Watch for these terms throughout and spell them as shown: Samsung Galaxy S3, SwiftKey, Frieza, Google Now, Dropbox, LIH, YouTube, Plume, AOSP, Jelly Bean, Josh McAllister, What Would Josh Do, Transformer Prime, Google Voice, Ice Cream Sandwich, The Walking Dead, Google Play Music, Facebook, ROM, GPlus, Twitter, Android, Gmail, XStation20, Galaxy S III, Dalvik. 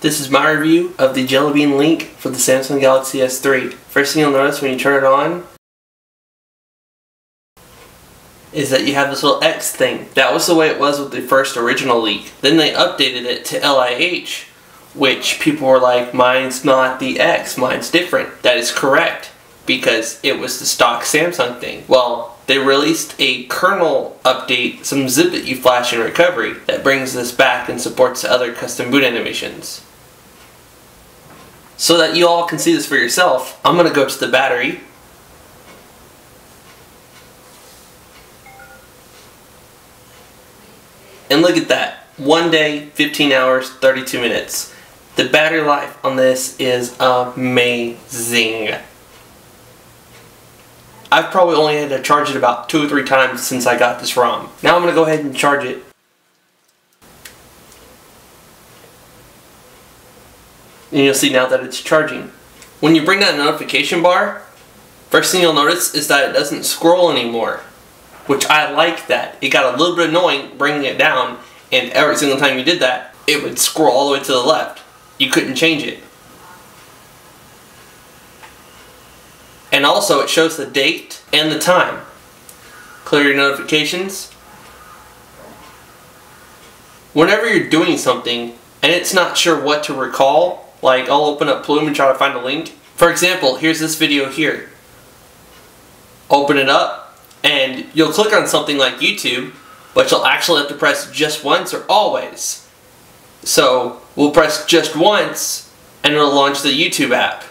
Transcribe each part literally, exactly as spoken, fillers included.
This is my review of the Jelly Bean Link for the Samsung Galaxy S three. First thing you'll notice when you turn it on is that you have this little X thing. That was the way it was with the first original leak. Then they updated it to L I H, which people were like, mine's not the X, mine's different. That is correct, because it was the stock Samsung thing. Well, they released a kernel update, some zip that you flash in recovery, that brings this back and supports other custom boot animations. So that you all can see this for yourself, I'm going to go to the battery. And look at that. One day, fifteen hours, thirty-two minutes. The battery life on this is amazing. I've probably only had to charge it about two or three times since I got this ROM. Now I'm going to go ahead and charge it. And you'll see now that it's charging. When you bring down the notification bar, first thing you'll notice is that it doesn't scroll anymore, which I like that. It got a little bit annoying bringing it down, and every single time you did that, it would scroll all the way to the left. You couldn't change it. And also it shows the date and the time. Clear your notifications. Whenever you're doing something and it's not sure what to recall, like I'll open up Plume and try to find a link. For example, here's this video here. Open it up and you'll click on something like YouTube, but you'll actually have to press just once or always. So we'll press just once and it'll launch the YouTube app.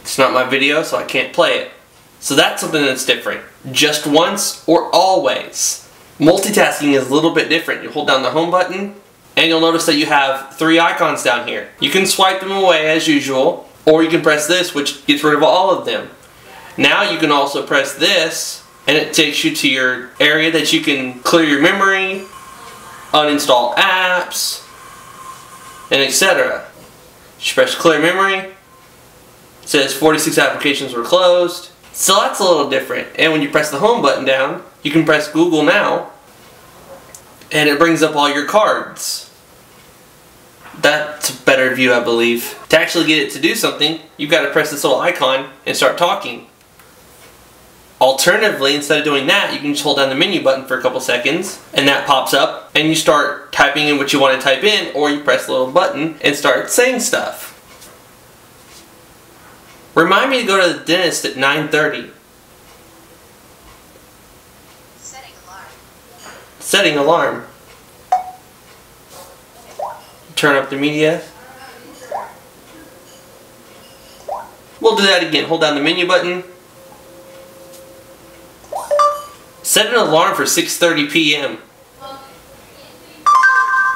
It's not my video, so I can't play it. So that's something that's different. Just once or always. Multitasking is a little bit different. You hold down the home button, and you'll notice that you have three icons down here. You can swipe them away as usual, or you can press this, which gets rid of all of them. Now you can also press this, and it takes you to your area that you can clear your memory, uninstall apps, and et cetera. Just press clear memory. Says forty-six applications were closed. So that's a little different. And when you press the home button down, you can press Google Now, and it brings up all your cards. That's a better view, I believe. To actually get it to do something, you've got to press this little icon and start talking. Alternatively, instead of doing that, you can just hold down the menu button for a couple seconds, and that pops up, and you start typing in what you want to type in, or you press the little button and start saying stuff. Remind me to go to the dentist at nine thirty. Setting alarm. Setting alarm. Turn up the media. We'll do that again. Hold down the menu button. Set an alarm for six thirty p m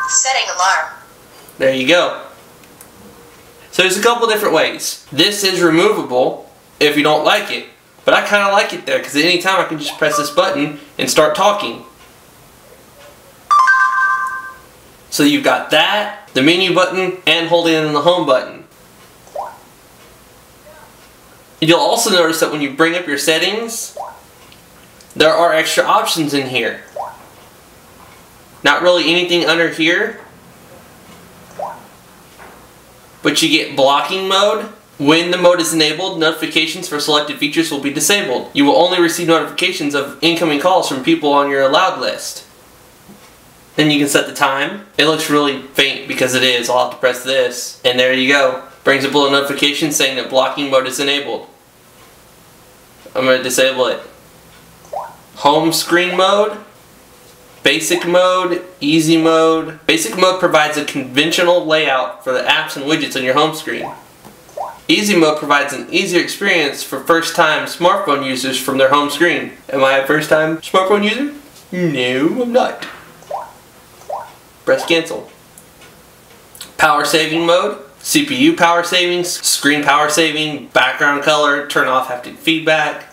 Setting alarm. There you go. So there's a couple different ways. This is removable if you don't like it, but I kind of like it there because at any time I can just press this button and start talking. So you've got that, the menu button, and holding in the home button. You'll also notice that when you bring up your settings, there are extra options in here. Not really anything under here. But you get blocking mode. When the mode is enabled, notifications for selected features will be disabled. You will only receive notifications of incoming calls from people on your allowed list. Then you can set the time. It looks really faint because it is. I'll have to press this. And there you go. Brings up a little notification saying that blocking mode is enabled. I'm going to disable it. Home screen mode. Basic mode, easy mode. Basic mode provides a conventional layout for the apps and widgets on your home screen. Easy mode provides an easier experience for first-time smartphone users from their home screen. Am I a first-time smartphone user? No, I'm not. Press cancel. Power saving mode, C P U power savings, screen power saving, background color, turn off haptic feedback.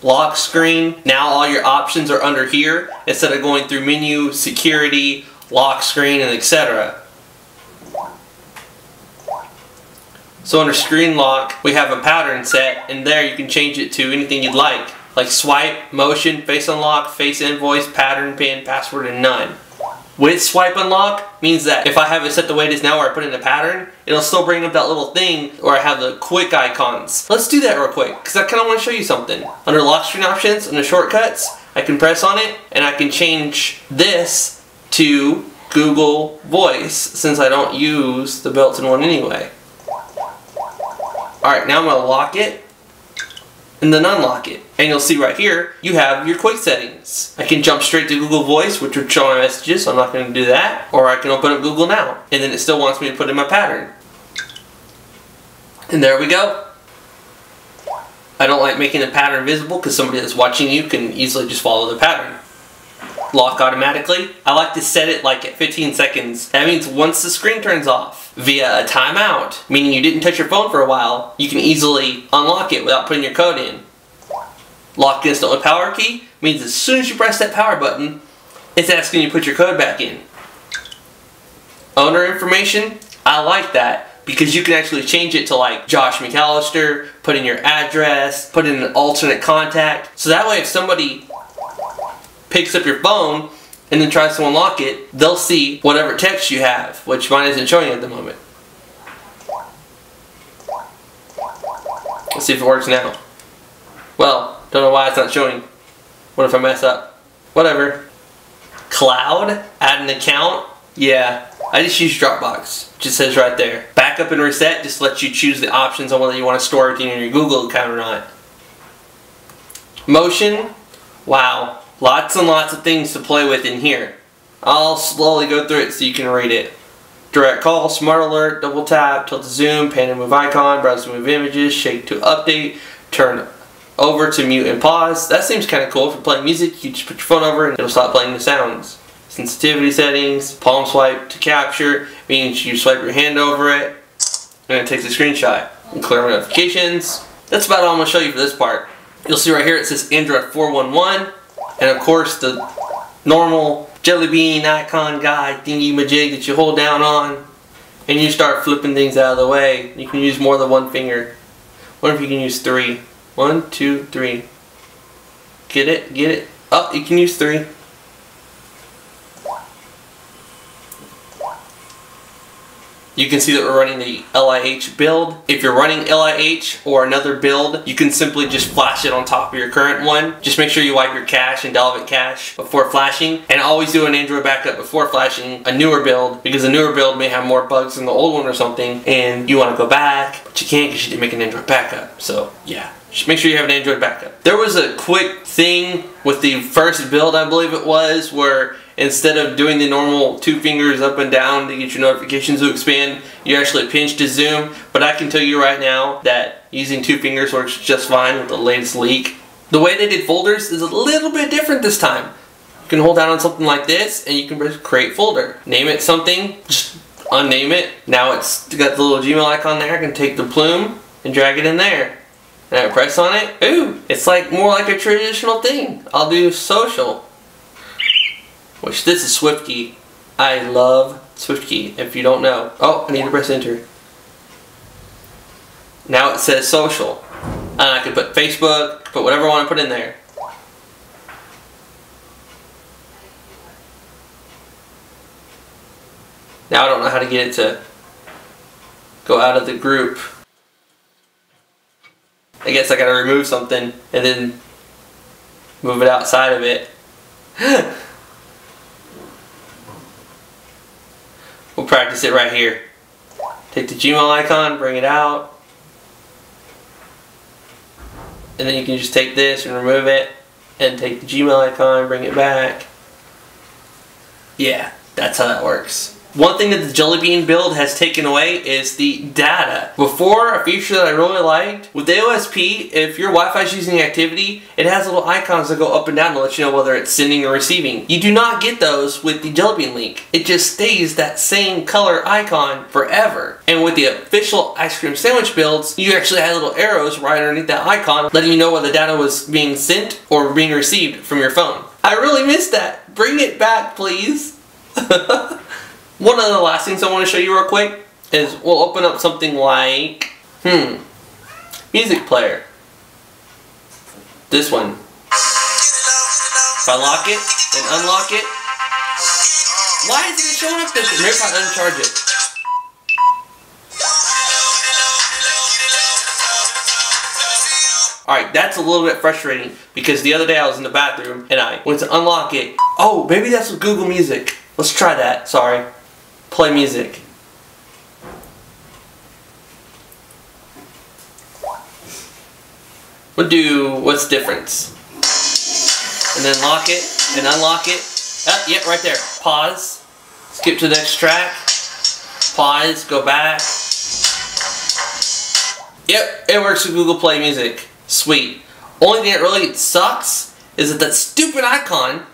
Lock screen. Now all your options are under here instead of going through menu, security, lock screen, and et cetera. So under screen lock, we have a pattern set, and there you can change it to anything you'd like, like swipe, motion, face unlock, face invoice, pattern, pin, password, and none. with swipe unlock means that if I have it set the way it is now where I put in a pattern, it'll still bring up that little thing where I have the quick icons. Let's do that real quick because I kind of want to show you something. Under lock screen options, under shortcuts, I can press on it and I can change this to Google Voice since I don't use the built-in one anyway. Alright, now I'm going to lock it and then unlock it. And you'll see right here, you have your quick settings. I can jump straight to Google Voice, which would show my messages, so I'm not going to do that. Or I can open up Google Now, and then it still wants me to put in my pattern. And there we go. I don't like making the pattern visible because somebody that's watching you can easily just follow the pattern. Lock automatically. I like to set it like at fifteen seconds. That means once the screen turns off via a timeout, meaning you didn't touch your phone for a while, you can easily unlock it without putting your code in. Lock instant with power key means as soon as you press that power button, it's asking you to put your code back in. Owner information, I like that because you can actually change it to like Josh McAllister, put in your address, put in an alternate contact. So that way if somebody picks up your phone and then tries to unlock it, they'll see whatever text you have, which mine isn't showing at the moment. Let's see if it works now. Well, don't know why it's not showing. What if I mess up? Whatever. Cloud? Add an account? Yeah, I just use Dropbox. It just says right there. Backup and reset just lets you choose the options on whether you want to store everything in your Google account or not. Motion? Wow. Lots and lots of things to play with in here. I'll slowly go through it so you can read it. Direct call, smart alert, double tap, tilt to zoom, pan and move icon, browse to move images, shake to update, turn over to mute and pause. That seems kind of cool. If you're playing music, you just put your phone over and it'll stop playing the sounds. Sensitivity settings, palm swipe to capture, means you swipe your hand over it and it takes a screenshot. And clear notifications. That's about all I'm going to show you for this part. You'll see right here it says Android four one one. And of course the normal Jelly Bean icon guy thingy majig that you hold down on and you start flipping things out of the way. You can use more than one finger. What if you can use three? One, two, three. Get it? Get it? Oh, you can use three. You can see that we're running the L I H build. If you're running L I H or another build, you can simply just flash it on top of your current one. Just make sure you wipe your cache and Dalvik cache before flashing. And always do an Android backup before flashing a newer build because a newer build may have more bugs than the old one or something and you want to go back, but you can't because you didn't make an Android backup. So yeah, just make sure you have an Android backup. There was a quick thing with the first build, I believe it was, where instead of doing the normal two fingers up and down to get your notifications to expand, you actually pinch to zoom. But I can tell you right now that using two fingers works just fine with the latest leak. The way they did folders is a little bit different this time. You can hold down on something like this and you can press create folder. Name it something, just unname it. Now it's got the little Gmail icon there. I can take the Plume and drag it in there. And I press on it. Ooh, it's like more like a traditional thing. I'll do social. Which this is SwiftKey. I love SwiftKey, if you don't know. Oh, I need to press enter. Now it says social. And I can put Facebook, put whatever I want to put in there. Now I don't know how to get it to go out of the group. I guess I gotta remove something and then move it outside of it. We'll practice it right here. Take the Gmail icon, bring it out. And then you can just take this and remove it. And take the Gmail icon, bring it back. Yeah, that's how that works. One thing that the Jelly Bean build has taken away is the data. Before, a feature that I really liked, with A O S P, if your Wi-Fi is using activity, it has little icons that go up and down to let you know whether it's sending or receiving. You do not get those with the Jelly Bean link. It just stays that same color icon forever. And with the official Ice Cream Sandwich builds, you actually had little arrows right underneath that icon, letting you know whether the data was being sent or being received from your phone. I really missed that. Bring it back, please. One of the last things I want to show you real quick is we'll open up something like, hmm, music player. This one. If I lock it and unlock it, Why isn't it showing up this? Maybe if I uncharge it. Alright, that's a little bit frustrating because the other day I was in the bathroom and I went to unlock it. Oh, maybe that's with Google Music. Let's try that. Sorry. Play music. We'll do what's difference. And then lock it and unlock it. Oh, yep, yeah, right there. Pause. Skip to the next track. Pause. Go back. Yep, it works with Google Play Music. Sweet. Only thing that really sucks is that that stupid icon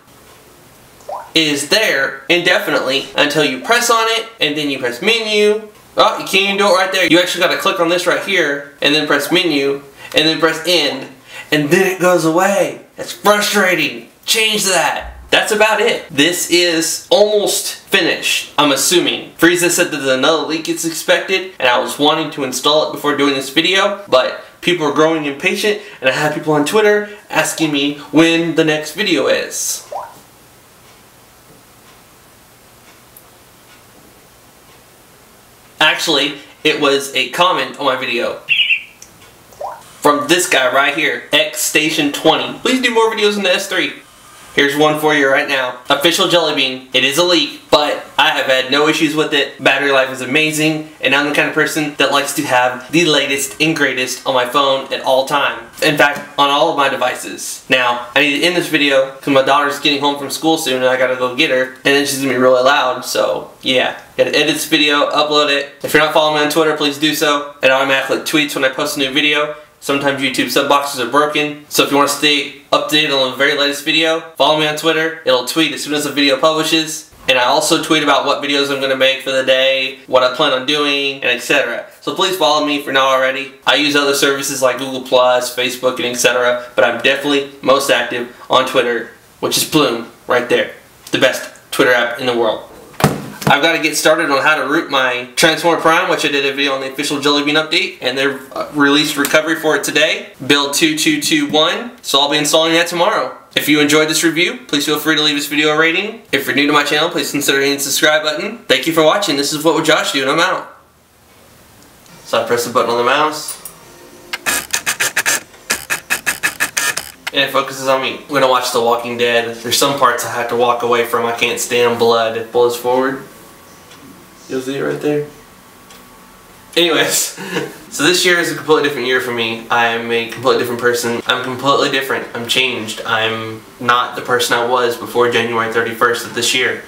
is there indefinitely until you press on it, and then you press menu. Oh, you can't even do it right there. You actually gotta click on this right here, and then press menu, and then press end, and then it goes away. That's frustrating. Change that. That's about it. This is almost finished, I'm assuming. Frieza said that another leak is expected, and I was wanting to install it before doing this video, but people are growing impatient, and I have people on Twitter asking me when the next video is. Actually, it was a comment on my video from this guy right here, X Station twenty. Please do more videos on the S three. Here's one for you right now. Official Jelly Bean. It is a leak, but I have had no issues with it. Battery life is amazing, and I'm the kind of person that likes to have the latest and greatest on my phone at all time. In fact, on all of my devices. Now, I need to end this video because my daughter's getting home from school soon and I gotta go get her. And then she's gonna be really loud, so yeah. Gotta edit this video, upload it. If you're not following me on Twitter, please do so. And I automatically tweets when I post a new video. Sometimes YouTube sub boxes are broken, so if you want to stay updated on the very latest video, follow me on Twitter. It'll tweet as soon as the video publishes, and I also tweet about what videos I'm going to make for the day, what I plan on doing, and et cetera. So please follow me if you're not already. I use other services like Google plus, Facebook, and et cetera, but I'm definitely most active on Twitter, which is Plume, right there. The best Twitter app in the world. I've got to get started on how to root my Transformer Prime, which I did a video on the official Jelly Bean update, and they released recovery for it today, build two two two one, so I'll be installing that tomorrow. If you enjoyed this review, please feel free to leave this video a rating. If you're new to my channel, please consider hitting the subscribe button. Thank you for watching. This is What Would Josh Do, and I'm out. So I press the button on the mouse, and it focuses on me. When I watch The Walking Dead, there's some parts I have to walk away from. I can't stand blood. It blows forward. You'll see it right there. Anyways, so this year is a completely different year for me. I'm a completely different person. I'm completely different. I'm changed. I'm not the person I was before January thirty-first of this year.